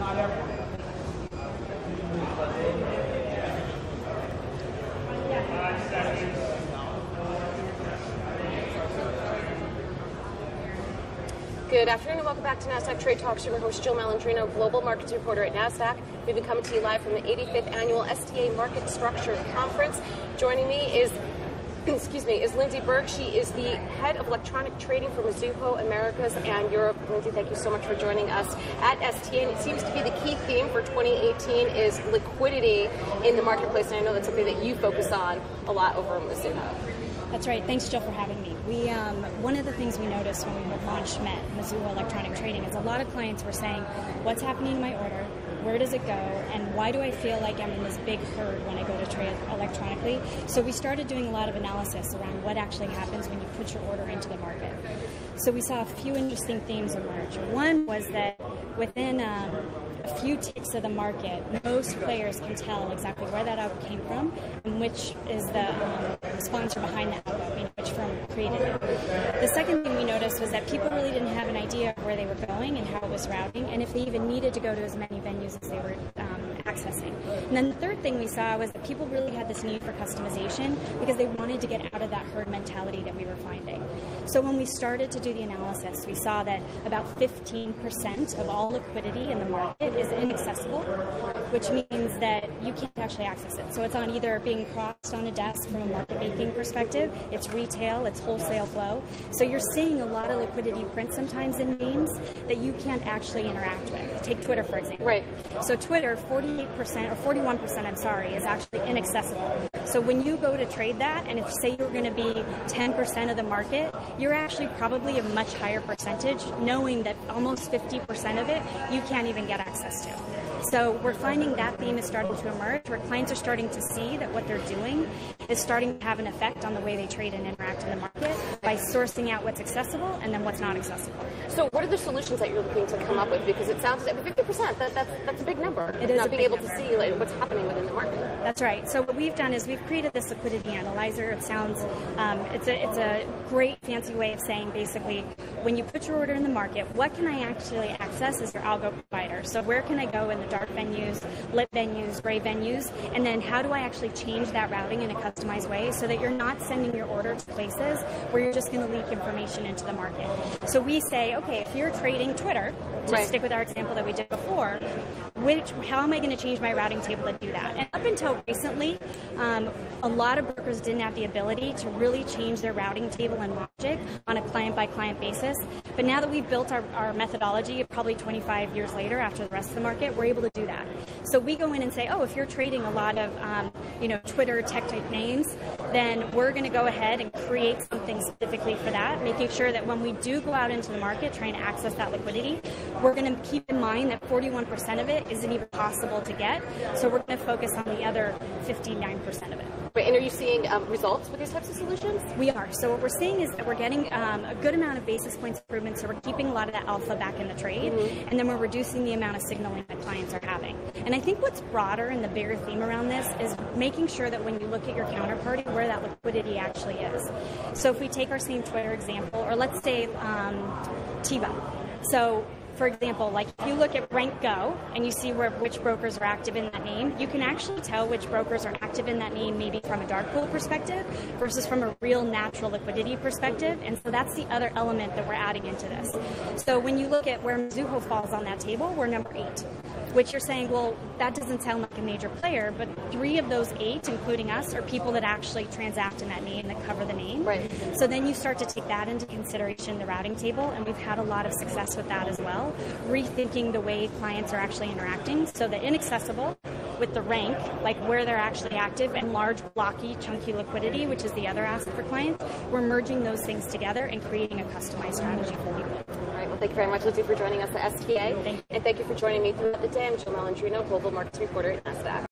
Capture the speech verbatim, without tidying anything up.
not everyone. Good afternoon and welcome back to NASDAQ Trade Talks. I'm your host, Jill Malandrino, Global Markets Reporter at NASDAQ. We've been coming to you live from the eighty-fifth Annual S D A Market Structure Conference. Joining me is, excuse me, is Lindsey Buric. She is the Head of Electronic Trading for Mizuho Americas and Europe. Lindsey, thank you so much for joining us at S T N. It seems to be the key theme for twenty eighteen is liquidity in the marketplace, and I know that's something that you focus on a lot over at Mizuho. That's right. Thanks, Jill, for having me. We um, one of the things we noticed when we launched M E T, Mizuho Electronic Trading, is a lot of clients were saying, what's happening in my order? Where does it go? And why do I feel like I'm in this big herd when I go to trade electronically? So we started doing a lot of analysis around what actually happens when you put your order into the market. So we saw a few interesting themes emerge. One was that within um, a few ticks of the market, most players can tell exactly where that algo came from and which is the um, sponsor behind that algo, you know, which firm created it. The second thing we noticed was that people really didn't have an idea of where they were going and how it was routing, and if they even needed to go to as many venues as they were um, accessing. And then the third thing we saw was that people really had this need for customization because they wanted to get out of that herd mentality that we were finding. So when we started to do the analysis, we saw that about fifteen percent of all liquidity in the market is inaccessible, which means that you can't actually access it. So it's on either being crossed on a desk from a market making perspective, it's retail, it's wholesale flow. So you're seeing a lot of liquidity print sometimes in names that you can't actually interact with. Take Twitter, for example. Right. So Twitter, forty-eight percent or forty-one percent, I'm sorry, is actually inaccessible. So when you go to trade that, and if say you're going to be ten percent of the market, you're actually probably a much higher percentage, knowing that almost fifty percent of it you can't even get access to. So we're finding that theme is starting to emerge, where clients are starting to see that what they're doing is starting to have an effect on the way they trade and interact in the market by sourcing out what's accessible and then what's not accessible. So what are the solutions that you're looking to come up with? Because it sounds like fifty percent, that, that's, that's a big number. It is not being able to see like, what's happening within the market. That's right. So what we've done is we've created this liquidity analyzer. It sounds, um, it's, a, it's a great fancy way of saying basically, when you put your order in the market, what can I actually access as your algo provider? So where can I go in the dark venues, lit venues, gray venues, and then how do I actually change that routing in a customized way so that you're not sending your order to places where you're just going to leak information into the market? So we say, okay, if you're trading Twitter, to right. stick with our example that we did before, which, how am I going to change my routing table to do that? And up until recently, um, a lot of brokers didn't have the ability to really change their routing table and logic on a client-by-client basis. But now that we've built our, our methodology, probably twenty-five years later after the rest of the market, we're able to do that. So we go in and say, oh, if you're trading a lot of um, you know, Twitter tech-type names, then we're going to go ahead and create something specifically for that, making sure that when we do go out into the market trying to access that liquidity, we're going to keep in mind that forty-one percent of it isn't even possible to get, so we're going to focus on the other fifty-nine percent of it. Wait, and are you seeing um, results with these types of solutions? We are. So what we're seeing is that we're getting um, a good amount of basis points improvement, so we're keeping a lot of that alpha back in the trade, mm-hmm. and then we're reducing the amount of signaling that clients are having. And I think what's broader and the bigger theme around this is making sure that when you look at your counterparty, where that liquidity actually is. So if we take our same Twitter example, or let's say um, Teva. So, for example, like if you look at Rank Go and you see where which brokers are active in that name, you can actually tell which brokers are active in that name maybe from a dark pool perspective versus from a real natural liquidity perspective. And so that's the other element that we're adding into this. So when you look at where Mizuho falls on that table, we're number eight, which you're saying, well, that doesn't sound like a major player, but three of those eight, including us, are people that actually transact in that name, that cover the name. Right. So then you start to take that into consideration, the routing table, and we've had a lot of success with that as well. Rethinking the way clients are actually interacting, so the inaccessible with the rank, like where they're actually active, and large, blocky, chunky liquidity, which is the other asset for clients. We're merging those things together and creating a customized strategy for people. All right, well, thank you very much, Lindsey, for joining us at S T A. Thank you. And thank you for joining me throughout the day. I'm Jill Malandrino, Global Markets Reporter at NASDAQ.